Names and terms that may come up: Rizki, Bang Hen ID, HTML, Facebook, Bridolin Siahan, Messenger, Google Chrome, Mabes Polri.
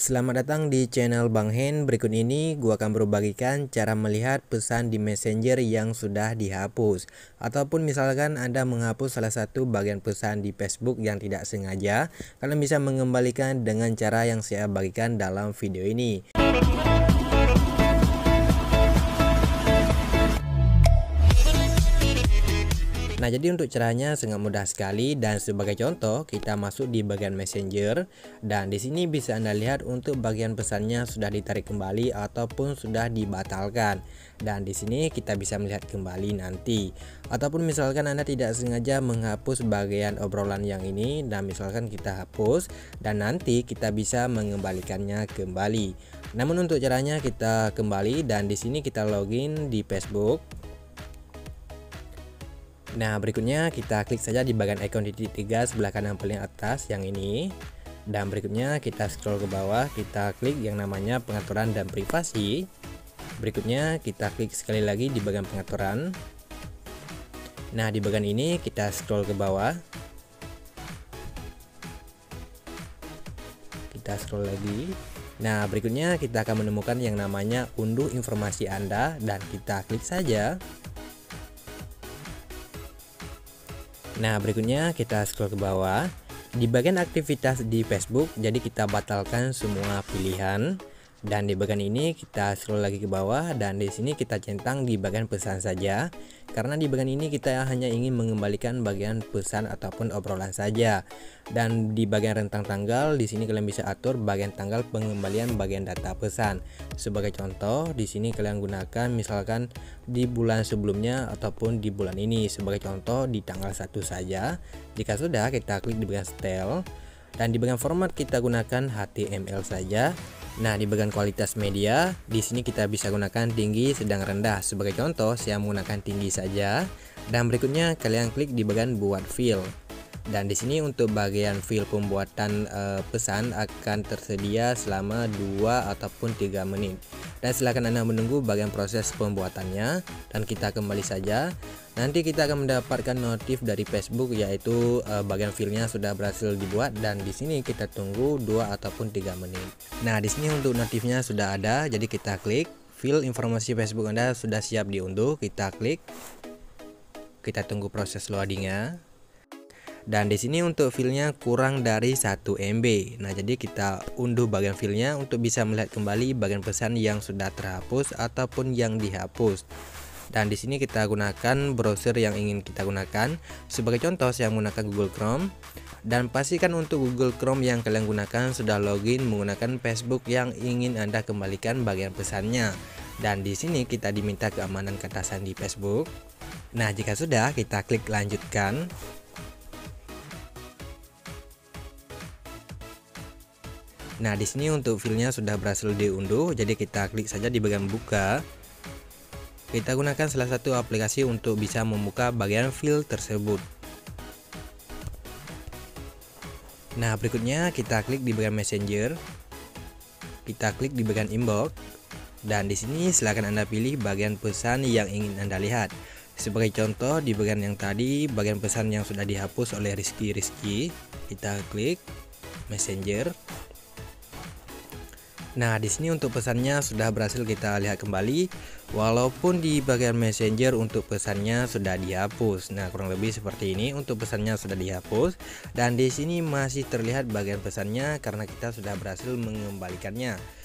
Selamat datang di channel Bang Hen. Berikut ini gua akan berbagikan cara melihat pesan di Messenger yang sudah dihapus, ataupun misalkan Anda menghapus salah satu bagian pesan di Facebook yang tidak sengaja, kalian bisa mengembalikan dengan cara yang saya bagikan dalam video ini. Nah, jadi untuk caranya sangat mudah sekali, dan sebagai contoh kita masuk di bagian Messenger, dan di sini bisa Anda lihat untuk bagian pesannya sudah ditarik kembali ataupun sudah dibatalkan. Dan di sini kita bisa melihat kembali nanti. Ataupun misalkan Anda tidak sengaja menghapus bagian obrolan yang ini, dan misalkan kita hapus dan nanti kita bisa mengembalikannya kembali. Namun untuk caranya kita kembali, dan di sini kita login di Facebook. Nah, berikutnya kita klik saja di bagian ikon titik 3 sebelah kanan paling atas yang ini. Dan berikutnya kita scroll ke bawah, kita klik yang namanya pengaturan dan privasi. Berikutnya kita klik sekali lagi di bagian pengaturan. Nah, di bagian ini kita scroll ke bawah. Kita scroll lagi. Nah, berikutnya kita akan menemukan yang namanya unduh informasi Anda, dan kita klik saja. Nah, berikutnya kita scroll ke bawah di bagian aktivitas di Facebook, jadi kita batalkan semua pilihan. Dan di bagian ini kita scroll lagi ke bawah, dan di sini kita centang di bagian pesan saja, karena di bagian ini kita hanya ingin mengembalikan bagian pesan ataupun obrolan saja. Dan di bagian rentang tanggal, di sini kalian bisa atur bagian tanggal pengembalian bagian data pesan. Sebagai contoh, di sini kalian gunakan misalkan di bulan sebelumnya ataupun di bulan ini. Sebagai contoh di tanggal 1 saja. Jika sudah, kita klik di bagian style, dan di bagian format kita gunakan HTML saja. Nah, di bagian kualitas media, di sini kita bisa gunakan tinggi, sedang, rendah. Sebagai contoh, saya menggunakan tinggi saja. Dan berikutnya kalian klik di bagian buat file. Dan di sini untuk bagian file pembuatan pesan akan tersedia selama 2 ataupun 3 menit. Dan silakan Anda menunggu bagian proses pembuatannya, dan kita kembali saja. Nanti kita akan mendapatkan notif dari Facebook, yaitu bagian filenya sudah berhasil dibuat, dan di sini kita tunggu 2 ataupun 3 menit. Nah, di sini untuk notifnya sudah ada, jadi kita klik file informasi Facebook Anda sudah siap diunduh, kita klik. Kita tunggu proses loadingnya. Dan di sini untuk filenya kurang dari 1 MB. Nah, jadi kita unduh bagian filenya untuk bisa melihat kembali bagian pesan yang sudah terhapus ataupun yang dihapus. Dan di sini kita gunakan browser yang ingin kita gunakan. Sebagai contoh, saya menggunakan Google Chrome. Dan pastikan untuk Google Chrome yang kalian gunakan sudah login menggunakan Facebook yang ingin Anda kembalikan bagian pesannya. Dan di sini kita diminta keamanan kata sandi Facebook. Nah, jika sudah, kita klik lanjutkan. Nah, di sini untuk filenya sudah berhasil diunduh, jadi kita klik saja di bagian buka. Kita gunakan salah satu aplikasi untuk bisa membuka bagian file tersebut. Nah, berikutnya kita klik di bagian Messenger. Kita klik di bagian inbox, dan di sini silakan Anda pilih bagian pesan yang ingin Anda lihat. Sebagai contoh di bagian yang tadi, bagian pesan yang sudah dihapus oleh Rizki. Kita klik Messenger. Nah, di sini untuk pesannya sudah berhasil kita lihat kembali, walaupun di bagian Messenger untuk pesannya sudah dihapus. Nah, kurang lebih seperti ini, untuk pesannya sudah dihapus, dan di sini masih terlihat bagian pesannya karena kita sudah berhasil mengembalikannya.